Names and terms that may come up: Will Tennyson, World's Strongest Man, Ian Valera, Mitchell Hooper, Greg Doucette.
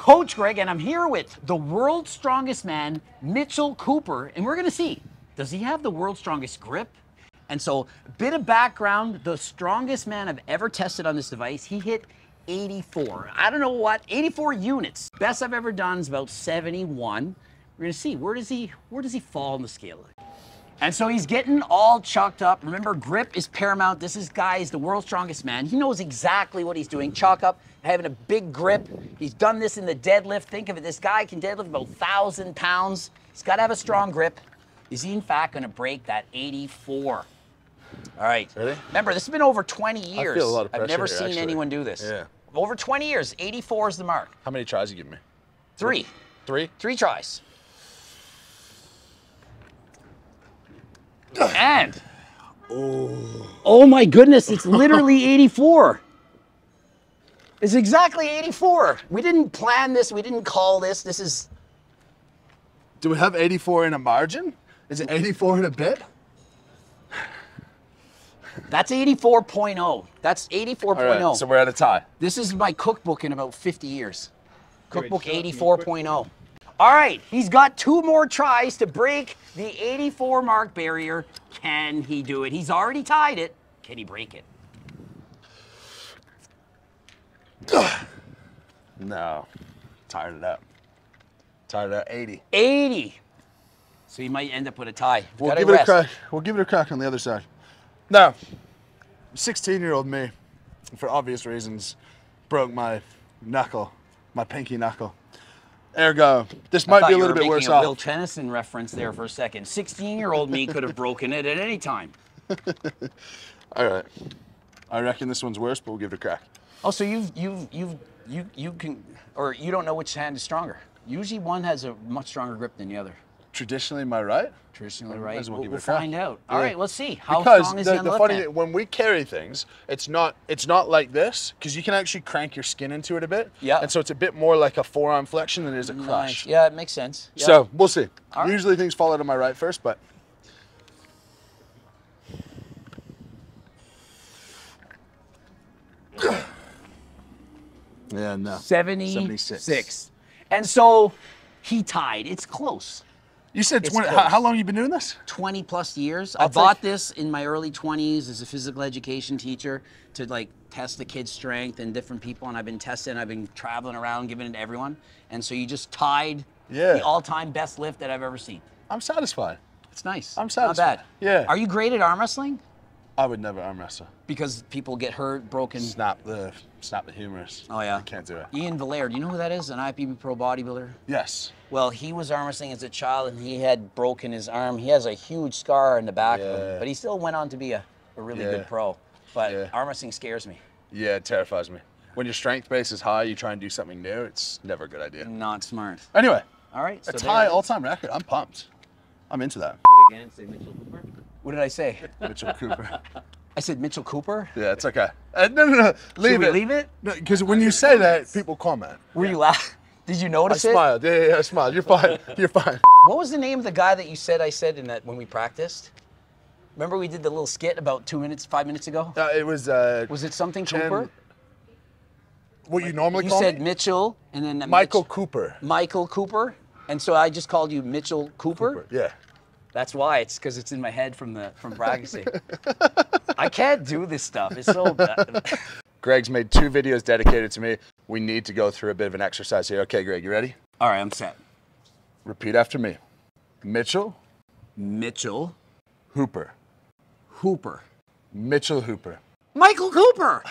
Coach Greg, and I'm here with the world's strongest man, Mitchell Hooper, and we're going to see, does he have the world's strongest grip? And so, a bit of background, the strongest man I've ever tested on this device, he hit 84. I don't know what, 84 units. Best I've ever done is about 71. We're going to see, where does he fall on the scale? And so he's getting all chucked up. Remember, grip is paramount. This guy is the world's strongest man. He knows exactly what he's doing. Chalk up, having a big grip. He's done this in the deadlift. Think of it, this guy can deadlift about 1,000 pounds. He's got to have a strong grip. Is he, in fact, going to break that 84? All right. Ready? Remember, this has been over 20 years. I feel a lot of pressure. I've never seen anyone do this. Yeah. Over 20 years, 84 is the mark. How many tries you give me? Three. Three? Three tries. And, oh my goodness, it's literally 84. It's exactly 84. We didn't plan this. We didn't call this. This is. Do we have 84 in a margin? Is it 84 in a bit? That's 84.0. That's 84.0. Right, so we're at a tie. This is my cookbook in about 50 years. Cookbook 84.0. All right, he's got two more tries to break the 84 mark barrier. Can he do it? He's already tied it. Can he break it? No, tired it up. Tired it up, 80. 80. So you might end up with a tie. We'll give it a crack. We'll give it a crack on the other side. Now, 16-year-old me, for obvious reasons, broke my knuckle, my pinky knuckle. Ergo, this might be a little bit worse off. I thought you were making a Will Tennyson reference there for a second. 16-year-old me could have broken it at any time. All right, I reckon this one's worse, but we'll give it a crack. Oh, so you don't know which hand is stronger. Usually, one has a much stronger grip than the other. Traditionally, my right. Traditionally, right. We'll find out. All right, let's see how strong is the left hand. When we carry things, it's not like this because you can actually crank your skin into it a bit. Yeah. And so it's a bit more like a forearm flexion than it is a crush. Yeah, it makes sense. Yeah. So we'll see. Right. Usually things fall out of my right first, but. Yeah, no. 76. And so he tied. It's close. You said 20, how long have you been doing this? 20 plus years. I bought this in my early 20s as a physical education teacher to like test the kids' strength and different people, and I've been testing, I've been traveling around giving it to everyone. And so you just tied the all-time best lift that I've ever seen. I'm satisfied. It's nice. I'm satisfied. Not bad. Yeah. Are you great at arm wrestling? I would never arm wrestle. Because people get hurt, broken. Snap the humerus. Oh yeah. You can't do it. Ian Valera, do you know who that is? An IPB pro bodybuilder? Yes. Well, he was arm wrestling as a child and he had broken his arm. He has a huge scar in the back of him, but he still went on to be a really good pro. But arm wrestling scares me. Yeah, it terrifies me. When your strength base is high, you try and do something new, it's never a good idea. Not smart. Anyway. All right. So a tie all-time record. I'm pumped. I'm into that. Again, say Mitchell Hooper. What did I say? Mitchell Hooper. I said Mitchell Hooper? Yeah, it's okay. No. Leave it. Should we leave it? No, because when you say that, people comment. Were you laughing? Did you notice it? I smiled. Yeah, I smiled. You're fine. You're fine. What was the name of the guy that you said I said in that when we practiced? Remember we did the little skit about 5 minutes ago? It was... Was it something Hooper? What you normally call me? You said Mitchell and then... Michael Hooper. Michael Hooper? And so I just called you Mitchell Hooper? Yeah. That's why, it's because it's in my head from practicing. I can't do this stuff, it's so bad. Greg's made two videos dedicated to me. We need to go through a bit of an exercise here. Okay, Greg, you ready? All right, I'm set. Repeat after me. Mitchell. Mitchell. Hooper. Hooper. Mitchell Hooper. Michael Hooper!